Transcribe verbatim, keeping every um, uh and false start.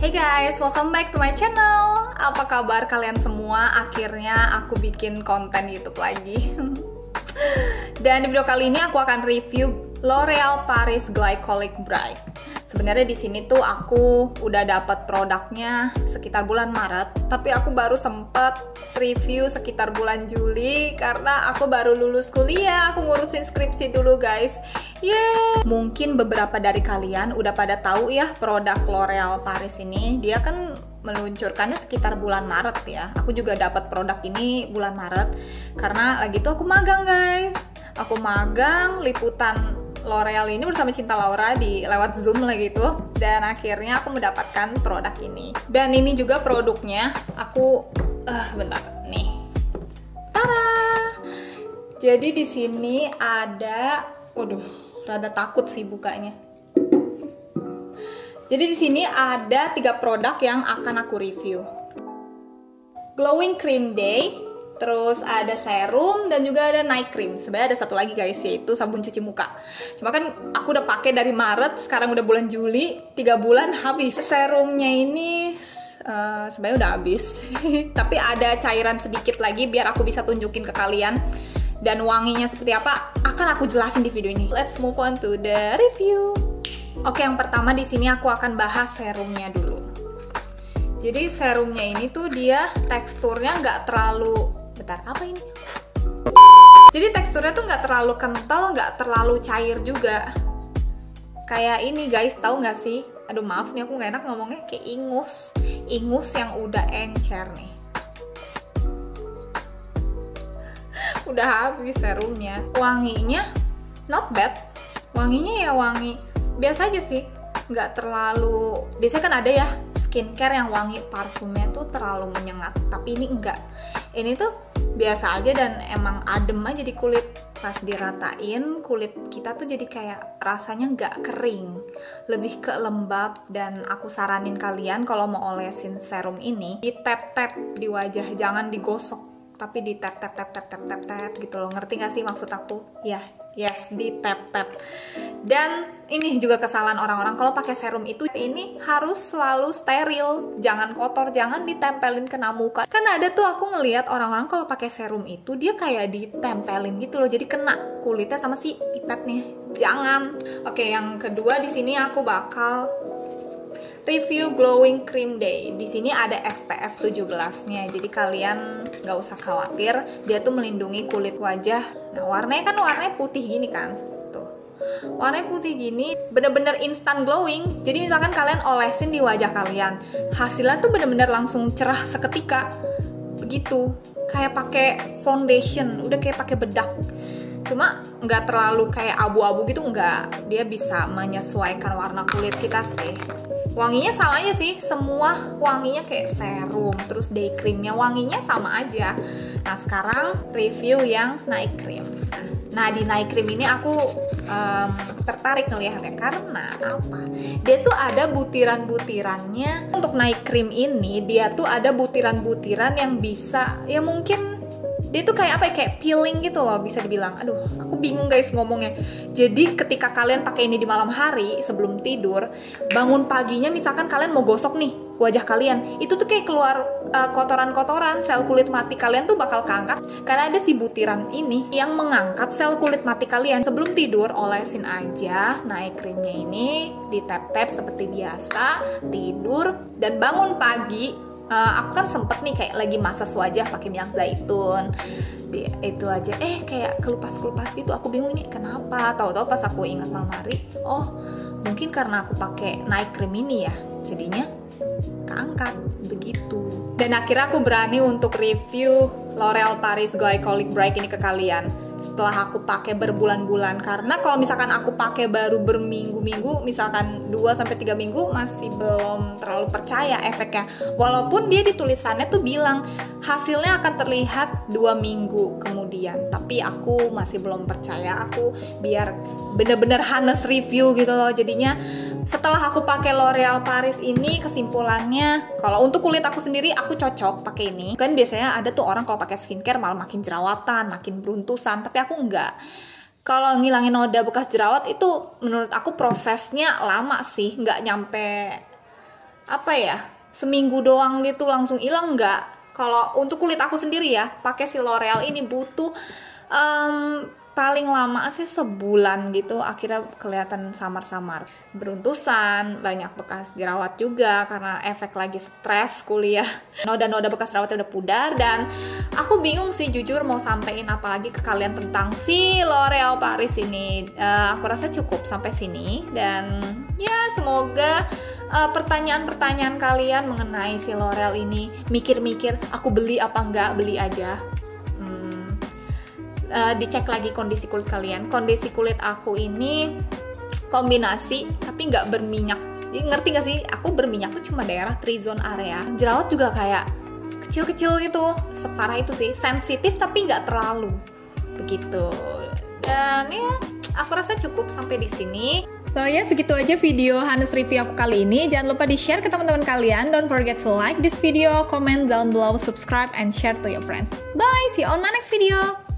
Hey guys, welcome back to my channel. Apa kabar kalian semua? Akhirnya aku bikin konten YouTube lagi. Dan di video kali ini aku akan review L'Oreal Paris Glycolic Bright. Sebenarnya di sini tuh aku udah dapat produknya sekitar bulan Maret, tapi aku baru sempet review sekitar bulan Juli karena aku baru lulus kuliah, aku ngurusin skripsi dulu guys. Yeay! Mungkin beberapa dari kalian udah pada tahu ya produk L'Oreal Paris ini. Dia kan meluncurkannya sekitar bulan Maret ya. Aku juga dapat produk ini bulan Maret karena lagi itu aku magang guys. Aku magang liputan L'Oreal ini bersama Cinta Laura di lewat Zoom lah gitu. Dan akhirnya aku mendapatkan produk ini. Dan ini juga produknya. Aku uh, bentar nih. Tada! Jadi di sini ada, waduh, rada takut sih bukanya. Jadi di sini ada tiga produk yang akan aku review. Glowing Cream Day, terus ada serum dan juga ada night cream. Sebenarnya ada satu lagi guys, yaitu sabun cuci muka. Cuma kan aku udah pakai dari Maret, sekarang udah bulan Juli, tiga bulan habis. Serumnya ini uh, sebenarnya udah habis. Tapi ada cairan sedikit lagi biar aku bisa tunjukin ke kalian. Dan wanginya seperti apa akan aku jelasin di video ini. Let's move on to the review. Oke, yang pertama di sini aku akan bahas serumnya dulu. Jadi serumnya ini tuh dia teksturnya nggak terlalu, bentar apa ini? Jadi teksturnya tuh nggak terlalu kental, nggak terlalu cair juga. Kayak ini guys, tahu nggak sih? Aduh maaf nih aku nggak enak ngomongnya, kayak ingus, ingus yang udah encer nih. Udah habis serumnya. Wanginya not bad, wanginya ya wangi biasa aja sih, nggak terlalu, biasanya kan ada ya skincare yang wangi parfumnya tuh terlalu menyengat, tapi ini enggak, ini tuh biasa aja dan emang adem aja di kulit. Pas diratain kulit kita tuh jadi kayak rasanya nggak kering, lebih ke lembab. Dan aku saranin kalian kalau mau olesin serum ini di tap tap di wajah, jangan digosok, tapi di tap tap tap tap tap tap tap gitu loh, ngerti gak sih maksud aku? Ya, yeah. Yes, di tap tap. Dan ini juga kesalahan orang-orang kalau pakai serum itu, ini harus selalu steril, jangan kotor, jangan ditempelin kena muka. Kan ada tuh aku ngelihat orang-orang kalau pakai serum itu dia kayak ditempelin gitu loh, jadi kena kulitnya sama si pipetnya. Jangan. Oke, yang kedua di sini aku bakal review Glowing Cream Day. Di sini ada S P F tujuh belas-nya. Jadi kalian nggak usah khawatir, dia tuh melindungi kulit wajah. Nah, warnanya kan warnanya putih gini kan. Tuh. Warnanya putih gini, bener-bener instant glowing. Jadi misalkan kalian olesin di wajah kalian, hasilnya tuh bener-bener langsung cerah seketika. Begitu. Kayak pakai foundation, udah kayak pakai bedak. Cuma nggak terlalu kayak abu-abu gitu, nggak. Dia bisa menyesuaikan warna kulit kita sih. Wanginya sama aja sih, semua wanginya kayak serum, terus day creamnya wanginya sama aja. Nah sekarang review yang night cream. Nah di night cream ini aku um, tertarik ngelihatnya karena apa? Dia tuh ada butiran-butirannya. Untuk night cream ini dia tuh ada butiran-butiran yang bisa, ya mungkin dia tuh kayak apa ya, kayak peeling gitu loh bisa dibilang. Aduh aku bingung guys ngomongnya. Jadi ketika kalian pakai ini di malam hari sebelum tidur, bangun paginya misalkan kalian mau gosok nih wajah kalian, itu tuh kayak keluar kotoran-kotoran, uh, sel kulit mati kalian tuh bakal keangkat karena ada si butiran ini yang mengangkat sel kulit mati kalian. Sebelum tidur olesin aja night creamnya ini, di tap-tap seperti biasa, tidur dan bangun pagi. Uh, aku kan sempet nih kayak lagi massage wajah pakai minyak zaitun, di, itu aja eh kayak kelupas-kelupas gitu. Aku bingung nih kenapa, tahu-tahu pas aku ingat malam hari, oh mungkin karena aku pakai night cream ini ya, jadinya keangkat begitu. Dan akhirnya aku berani untuk review L'Oreal Paris Glycolic Bright ini ke kalian setelah aku pakai berbulan-bulan. Karena kalau misalkan aku pakai baru berminggu-minggu, misalkan dua sampai tiga minggu, masih belum terlalu percaya efeknya. Walaupun dia di tulisannya tuh bilang hasilnya akan terlihat dua minggu kemudian, tapi aku masih belum percaya. Aku biar bener-bener honest review gitu loh. Jadinya setelah aku pakai L'Oreal Paris ini, kesimpulannya kalau untuk kulit aku sendiri aku cocok pakai ini. Kan biasanya ada tuh orang kalau pakai skincare malah makin jerawatan, makin beruntusan, tapi aku enggak. Kalau ngilangin noda bekas jerawat itu menurut aku prosesnya lama sih, nggak nyampe apa ya, seminggu doang gitu langsung hilang, nggak. Kalau untuk kulit aku sendiri ya, pakai si L'Oreal ini butuh um, paling lama sih sebulan gitu, akhirnya kelihatan samar-samar. Beruntusan, banyak bekas jerawat juga karena efek lagi stres kuliah. Noda-noda bekas jerawatnya udah pudar, dan aku bingung sih jujur mau sampein apa lagi ke kalian tentang si L'Oreal Paris ini. Uh, aku rasa cukup sampai sini, dan ya semoga pertanyaan-pertanyaan uh, kalian mengenai si L'Oreal ini, mikir-mikir aku beli apa enggak, beli aja. Uh, dicek lagi kondisi kulit kalian. Kondisi kulit aku ini kombinasi tapi nggak berminyak. Jadi ngerti nggak sih? Aku berminyak tuh cuma daerah T-zone area. Jerawat juga kayak kecil-kecil gitu. Separah itu sih. Sensitif tapi nggak terlalu begitu. Dan ya, aku rasa cukup sampai di sini. So ya, yeah, segitu aja video Hanes Review aku kali ini. Jangan lupa di-share ke teman-teman kalian. Don't forget to like this video, comment down below, subscribe, and share to your friends. Bye, see you on my next video.